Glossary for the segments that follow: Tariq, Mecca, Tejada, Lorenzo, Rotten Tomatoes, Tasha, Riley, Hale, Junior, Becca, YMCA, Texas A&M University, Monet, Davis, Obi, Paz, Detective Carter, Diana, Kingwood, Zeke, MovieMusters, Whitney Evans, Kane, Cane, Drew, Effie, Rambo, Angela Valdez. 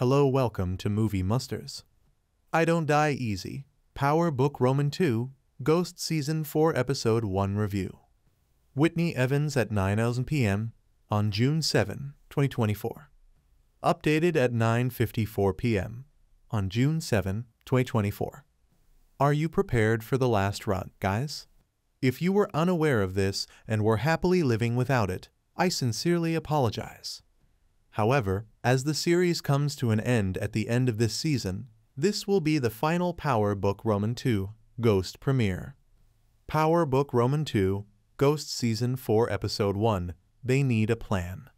Hello, welcome to Movie Musters. I Don't Die Easy, Power Book II, Ghost Season 4 Episode 1 Review. Whitney Evans at 9:00 p.m. on June 7, 2024. Updated at 9:54 p.m. on June 7, 2024. Are you prepared for the last run, guys? If you were unaware of this and were happily living without it, I sincerely apologize. However, as the series comes to an end at the end of this season, this will be the final Power Book II Ghost premiere. Power Book II Ghost Season 4 Episode 1, They Need a Plan.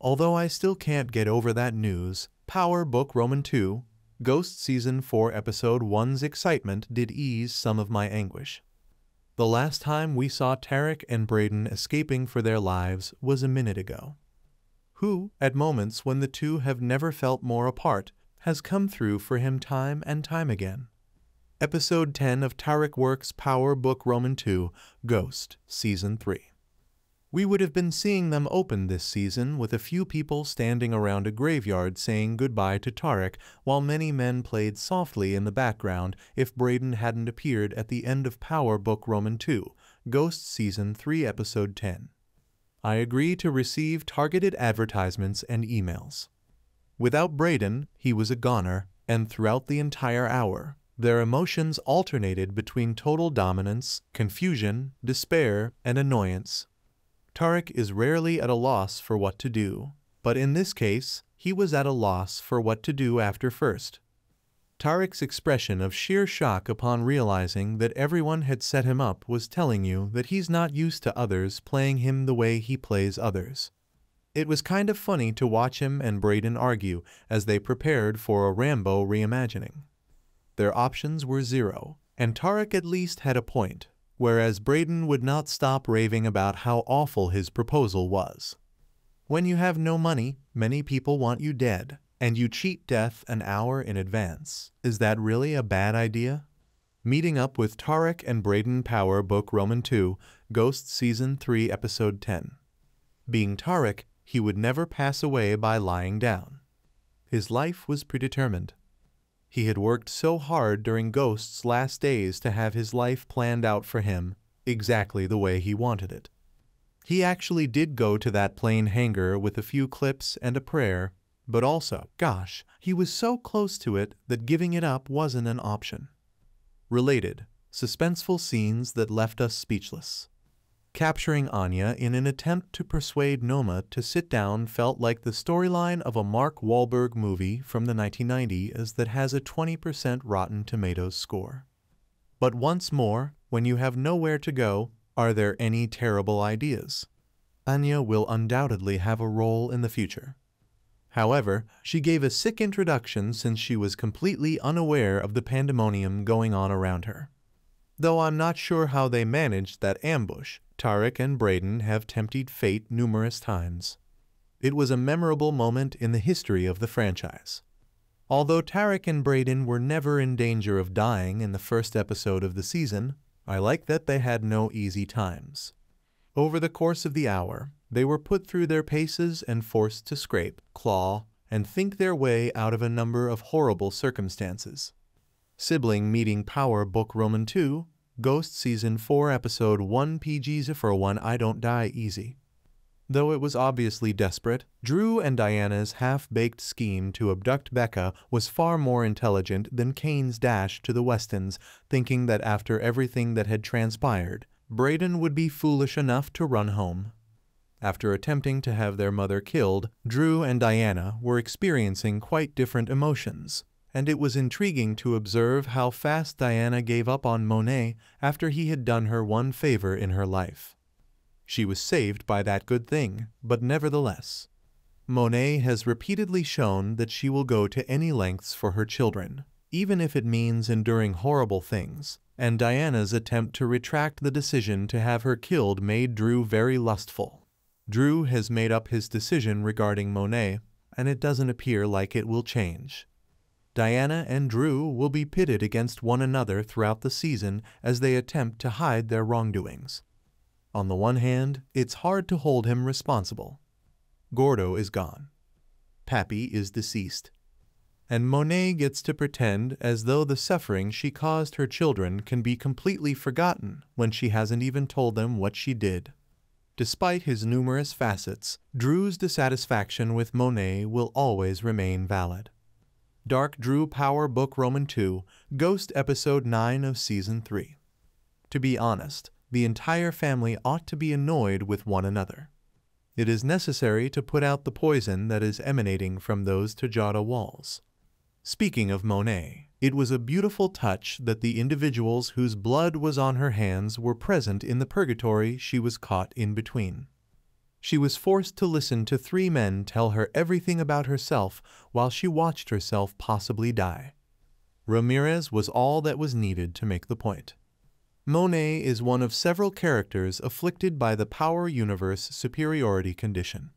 Although I still can't get over that news, Power Book II Ghost Season 4 Episode 1's excitement did ease some of my anguish. The last time we saw Tariq and Brayden escaping for their lives was a minute ago. Who, at moments when the two have never felt more apart, has come through for him time and time again. Episode 10 of Tariq Works Power Book II, Ghost, Season 3. We would have been seeing them open this season with a few people standing around a graveyard saying goodbye to Tariq, while many men played softly in the background if Brayden hadn't appeared at the end of Power Book II, Ghost Season 3 Episode 10. I agree to receive targeted advertisements and emails. Without Brayden, he was a goner, and throughout the entire hour, their emotions alternated between total dominance, confusion, despair, and annoyance. Tariq is rarely at a loss for what to do, but in this case, he was at a loss for what to do after first. Tariq's expression of sheer shock upon realizing that everyone had set him up was telling you that he's not used to others playing him the way he plays others. It was kind of funny to watch him and Brayden argue as they prepared for a Rambo reimagining. Their options were zero, and Tariq at least had a point, whereas Brayden would not stop raving about how awful his proposal was. When you have no money, many people want you dead, and you cheat death an hour in advance. Is that really a bad idea? Meeting up with Tariq and Brayden Power Book II, Ghost Season 3 Episode 10. Being Tariq, he would never pass away by lying down. His life was predetermined. He had worked so hard during Ghost's last days to have his life planned out for him, exactly the way he wanted it. He actually did go to that plane hangar with a few clips and a prayer, but also, gosh, he was so close to it that giving it up wasn't an option. Related, suspenseful scenes that left us speechless. Capturing Anya in an attempt to persuade Noma to sit down felt like the storyline of a Mark Wahlberg movie from the 1990s that has a 20% Rotten Tomatoes score. But once more, when you have nowhere to go, are there any terrible ideas? Anya will undoubtedly have a role in the future. However, she gave a sick introduction since she was completely unaware of the pandemonium going on around her. Though I'm not sure how they managed that ambush, Tariq and Brayden have tempted fate numerous times. It was a memorable moment in the history of the franchise. Although Tariq and Brayden were never in danger of dying in the first episode of the season, I like that they had no easy times. Over the course of the hour, they were put through their paces and forced to scrape, claw, and think their way out of a number of horrible circumstances. Sibling Meeting Power Book II, Ghost Season 4 Episode 1 PGs for 1 I Don't Die Easy. Though it was obviously desperate, Drew and Diana's half-baked scheme to abduct Becca was far more intelligent than Kane's dash to the Westons, thinking that after everything that had transpired, Brayden would be foolish enough to run home. After attempting to have their mother killed, Drew and Diana were experiencing quite different emotions, and it was intriguing to observe how fast Diana gave up on Monet after he had done her one favor in her life. She was saved by that good thing, but nevertheless, Monet has repeatedly shown that she will go to any lengths for her children, even if it means enduring horrible things, and Diana's attempt to retract the decision to have her killed made Drew very lustful. Drew has made up his decision regarding Monet, and it doesn't appear like it will change. Diana and Drew will be pitted against one another throughout the season as they attempt to hide their wrongdoings. On the one hand, it's hard to hold him responsible. Gordo is gone. Pappy is deceased. and Monet gets to pretend as though the suffering she caused her children can be completely forgotten when she hasn't even told them what she did. Despite his numerous facets, Drew's dissatisfaction with Monet will always remain valid. Dark Drew Power Book II, Ghost Episode 9 of Season 3. To be honest, the entire family ought to be annoyed with one another. It is necessary to put out the poison that is emanating from those Tejada walls. Speaking of Monet, it was a beautiful touch that the individuals whose blood was on her hands were present in the purgatory she was caught in between. She was forced to listen to three men tell her everything about herself while she watched herself possibly die. Ramirez was all that was needed to make the point. Monet is one of several characters afflicted by the Power Universe superiority condition.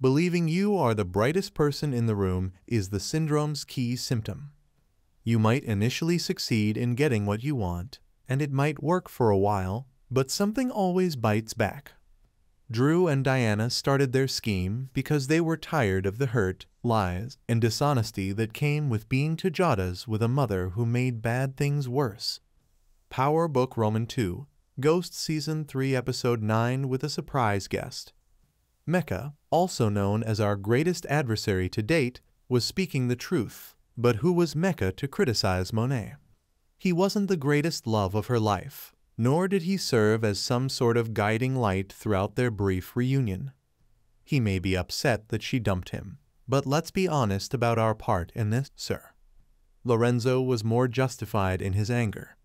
Believing you are the brightest person in the room is the syndrome's key symptom. You might initially succeed in getting what you want, and it might work for a while, but something always bites back. Drew and Diana started their scheme because they were tired of the hurt, lies, and dishonesty that came with being Tejadas with a mother who made bad things worse. Power Book II, Ghost Season 3 Episode 9 with a surprise guest. Mecca, also known as our greatest adversary to date, was speaking the truth, but who was Mecca to criticize Monet? He wasn't the greatest love of her life, nor did he serve as some sort of guiding light throughout their brief reunion. He may be upset that she dumped him, but let's be honest about our part in this, sir. Lorenzo was more justified in his anger.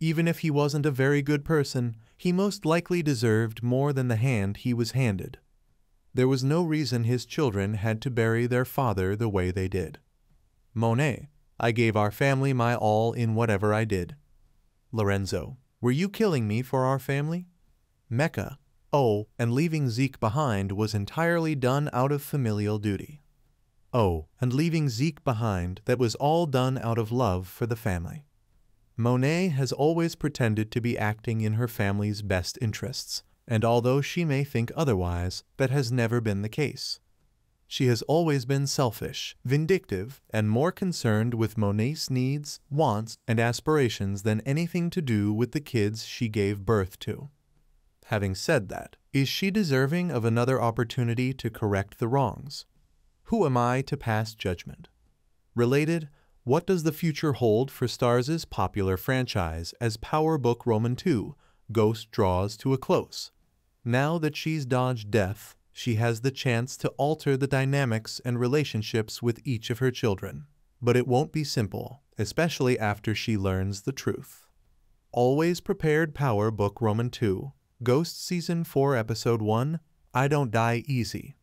Even if he wasn't a very good person, he most likely deserved more than the hand he was handed. There was no reason his children had to bury their father the way they did. Monet, I gave our family my all in whatever I did. Lorenzo, were you killing me for our family? Mecca, oh, and leaving Zeke behind was entirely done out of familial duty. Oh, and leaving Zeke behind, that was all done out of love for the family. Monet has always pretended to be acting in her family's best interests, and although she may think otherwise, that has never been the case. She has always been selfish, vindictive, and more concerned with Monet's needs, wants, and aspirations than anything to do with the kids she gave birth to. Having said that, is she deserving of another opportunity to correct the wrongs? Who am I to pass judgment? Related, what does the future hold for Starz's popular franchise as Power Book II, Ghost draws to a close? Now that she's dodged death, she has the chance to alter the dynamics and relationships with each of her children. But it won't be simple, especially after she learns the truth. Always prepared Power Book II, Ghost Season 4 Episode 1, I Don't Die Easy.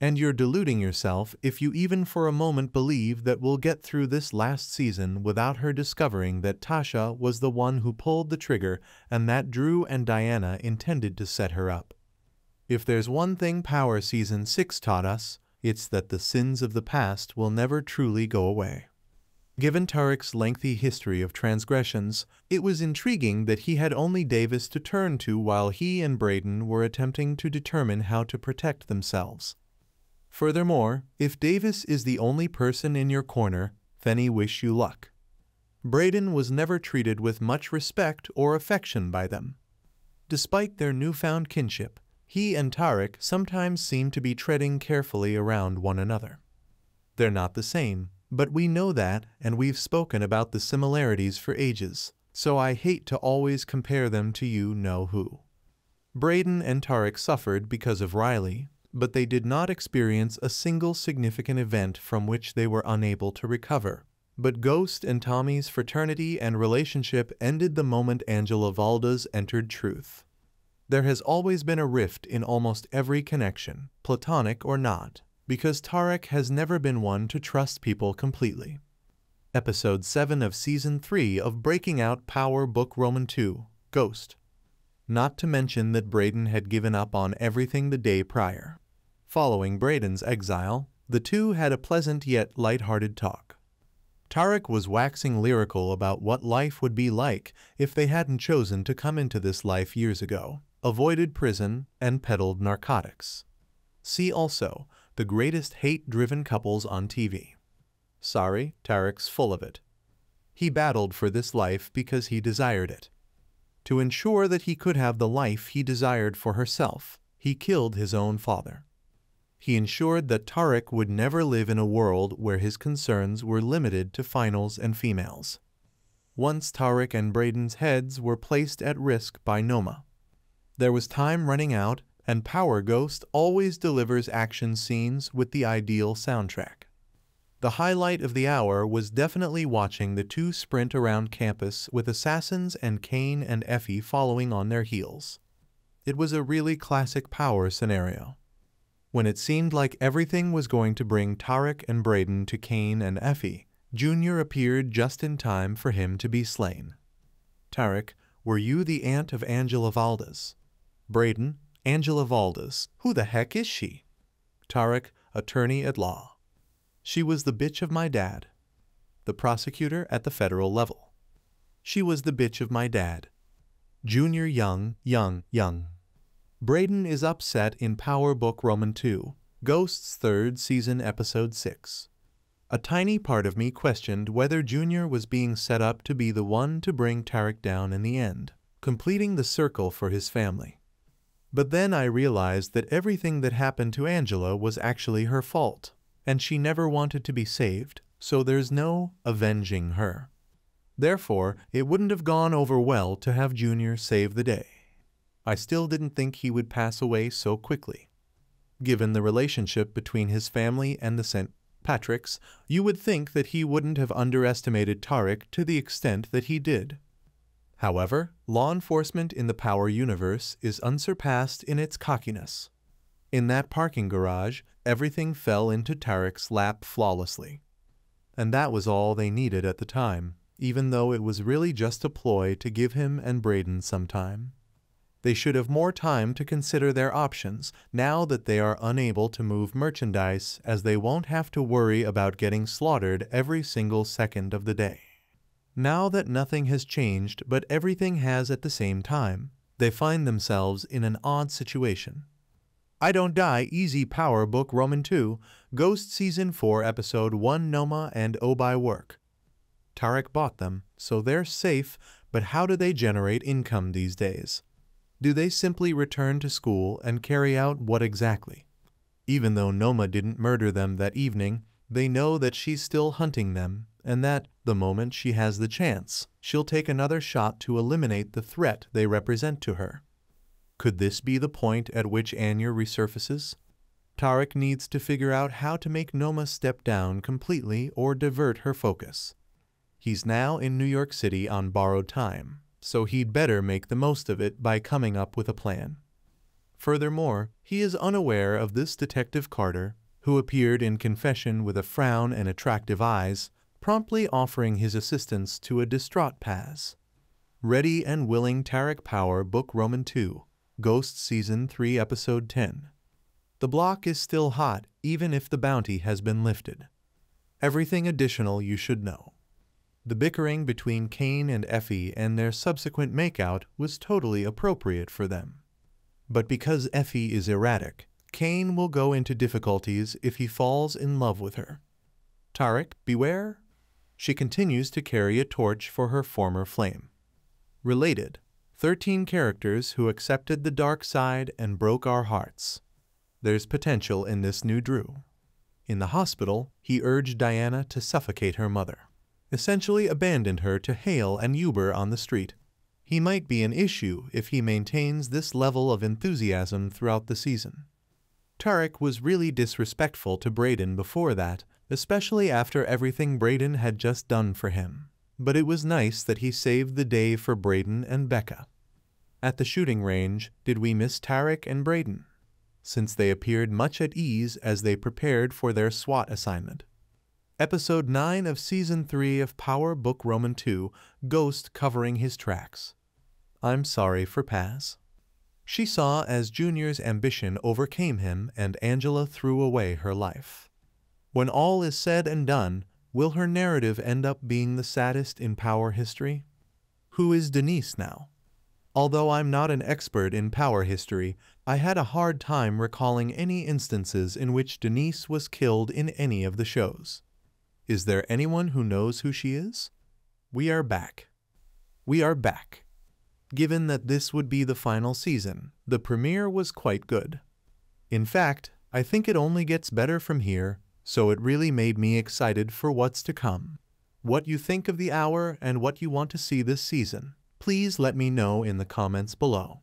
And you're deluding yourself if you even for a moment believe that we'll get through this last season without her discovering that Tasha was the one who pulled the trigger and that Drew and Diana intended to set her up. If there's one thing Power Season 6 taught us, it's that the sins of the past will never truly go away. Given Tariq's lengthy history of transgressions, it was intriguing that he had only Davis to turn to while he and Brayden were attempting to determine how to protect themselves. Furthermore, if Davis is the only person in your corner, then he wish you luck. Brayden was never treated with much respect or affection by them. Despite their newfound kinship, he and Tariq sometimes seem to be treading carefully around one another. They're not the same, but we know that, and we've spoken about the similarities for ages, so I hate to always compare them to you know who. Brayden and Tariq suffered because of Riley, but they did not experience a single significant event from which they were unable to recover. But Ghost and Tommy's fraternity and relationship ended the moment Angela Valdez entered truth. There has always been a rift in almost every connection, platonic or not, because Tariq has never been one to trust people completely. Episode 7 of Season 3 of Breaking Out Power Book II, Ghost. Not to mention that Brayden had given up on everything the day prior. Following Brayden's exile, the two had a pleasant yet light-hearted talk. Tariq was waxing lyrical about what life would be like if they hadn't chosen to come into this life years ago, avoided prison, and peddled narcotics. See also, The Greatest Hate-Driven Couples on TV. Sorry, Tariq's full of it. He battled for this life because he desired it. To ensure that he could have the life he desired for herself, he killed his own father. He ensured that Tariq would never live in a world where his concerns were limited to finals and females. Once Tariq and Brayden's heads were placed at risk by Noma. There was time running out, and Power Ghost always delivers action scenes with the ideal soundtrack. The highlight of the hour was definitely watching the two sprint around campus with assassins and Kane and Effie following on their heels. It was a really classic Power scenario. When it seemed like everything was going to bring Tariq and Brayden to Cane and Effie, Junior appeared just in time for him to be slain. Tariq, were you the aunt of Angela Valdez? Brayden, Angela Valdez, who the heck is she? Tariq, attorney at law. She was the bitch of my dad. The prosecutor at the federal level. She was the bitch of my dad. Junior young. Brayden is upset in Power Book II, Ghost's third season episode 6. A tiny part of me questioned whether Junior was being set up to be the one to bring Tariq down in the end, completing the circle for his family. But then I realized that everything that happened to Angela was actually her fault, and she never wanted to be saved, so there's no avenging her. Therefore, it wouldn't have gone over well to have Junior save the day. I still didn't think he would pass away so quickly. Given the relationship between his family and the St. Patricks, you would think that he wouldn't have underestimated Tariq to the extent that he did. However, law enforcement in the Power universe is unsurpassed in its cockiness. In that parking garage, everything fell into Tariq's lap flawlessly. And that was all they needed at the time, even though it was really just a ploy to give him and Brayden some time. They should have more time to consider their options now that they are unable to move merchandise, as they won't have to worry about getting slaughtered every single second of the day. Now that nothing has changed but everything has at the same time, they find themselves in an odd situation. I Don't Die Easy Power Book II, Ghost Season 4 Episode 1 Noma and Obi work. Tariq bought them, so they're safe, but how do they generate income these days? Do they simply return to school and carry out what exactly? Even though Noma didn't murder them that evening, they know that she's still hunting them, and that, the moment she has the chance, she'll take another shot to eliminate the threat they represent to her. Could this be the point at which Anya resurfaces? Tariq needs to figure out how to make Noma step down completely or divert her focus. He's now in New York City on borrowed time, so he'd better make the most of it by coming up with a plan. Furthermore, he is unaware of this Detective Carter, who appeared in confession with a frown and attractive eyes, promptly offering his assistance to a distraught Paz. Ready and willing Tariq Power Book II, Ghost Season 3 Episode 10. The block is still hot, even if the bounty has been lifted. Everything additional you should know. The bickering between Cane and Effie and their subsequent makeout was totally appropriate for them. But because Effie is erratic, Cane will go into difficulties if he falls in love with her. Tariq, beware! She continues to carry a torch for her former flame. Related, 13 characters who accepted the dark side and broke our hearts. There's potential in this new Drew. In the hospital, he urged Diana to suffocate her mother. Essentially abandoned her to Hale and Uber on the street. He might be an issue if he maintains this level of enthusiasm throughout the season. Tariq was really disrespectful to Brayden before that, especially after everything Brayden had just done for him. But it was nice that he saved the day for Brayden and Becca. At the shooting range, did we miss Tariq and Brayden? Since they appeared much at ease as they prepared for their SWAT assignment. Episode 9 of Season 3 of Power Book II, Ghost covering his tracks. I'm sorry for Paz. She saw as Junior's ambition overcame him and Angela threw away her life. When all is said and done, will her narrative end up being the saddest in Power history? Who is Denise now? Although I'm not an expert in Power history, I had a hard time recalling any instances in which Denise was killed in any of the shows. Is there anyone who knows who she is? We are back. We are back. Given that this would be the final season, the premiere was quite good. In fact, I think it only gets better from here, so it really made me excited for what's to come. What you think of the hour and what you want to see this season, please let me know in the comments below.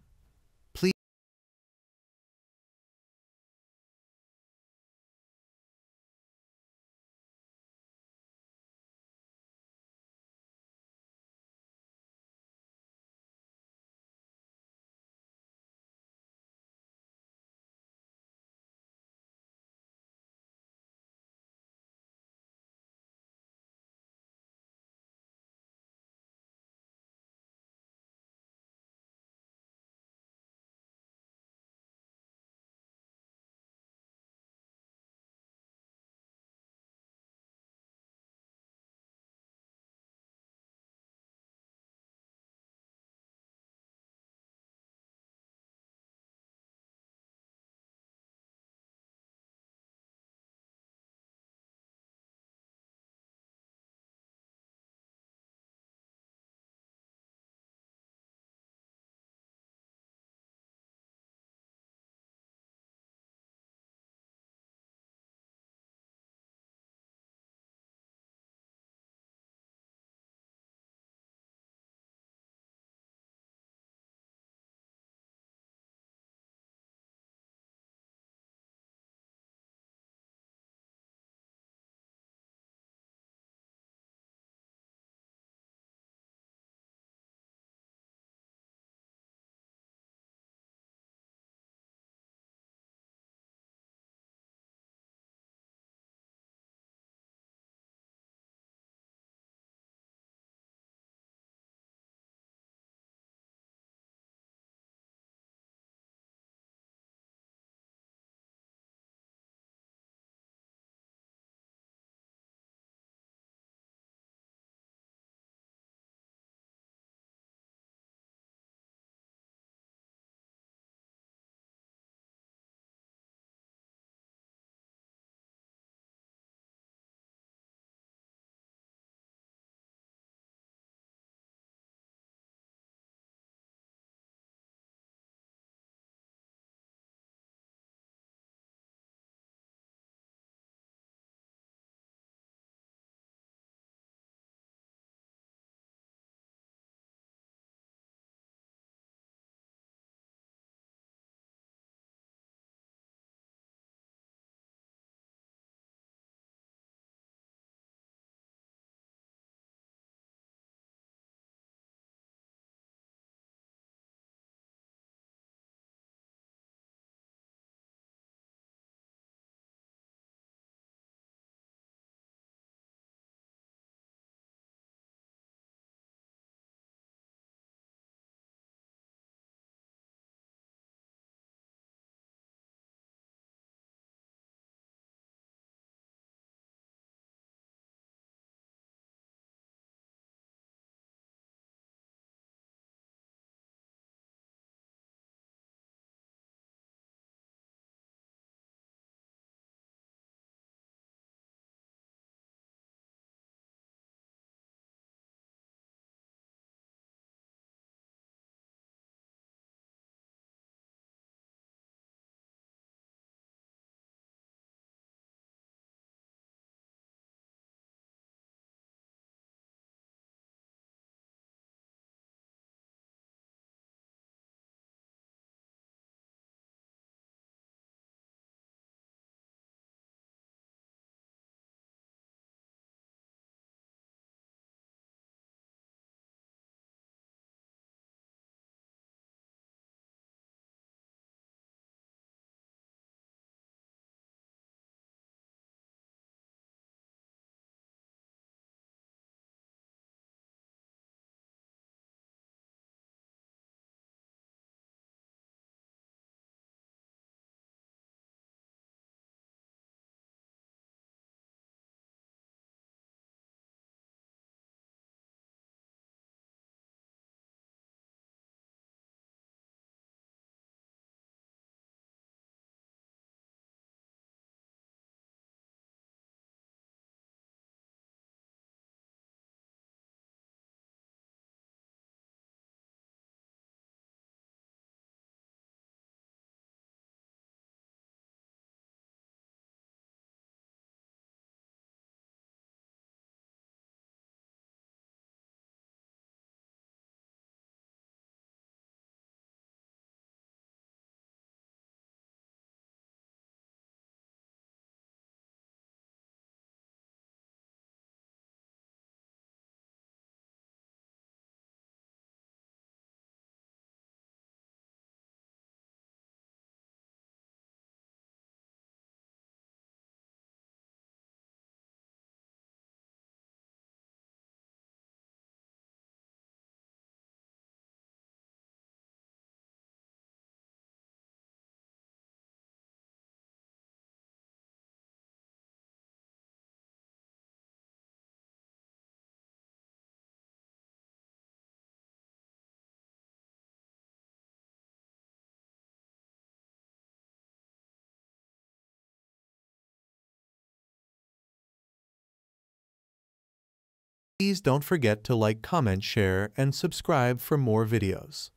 Please don't forget to like, comment, share, and subscribe for more videos.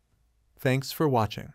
Thanks for watching.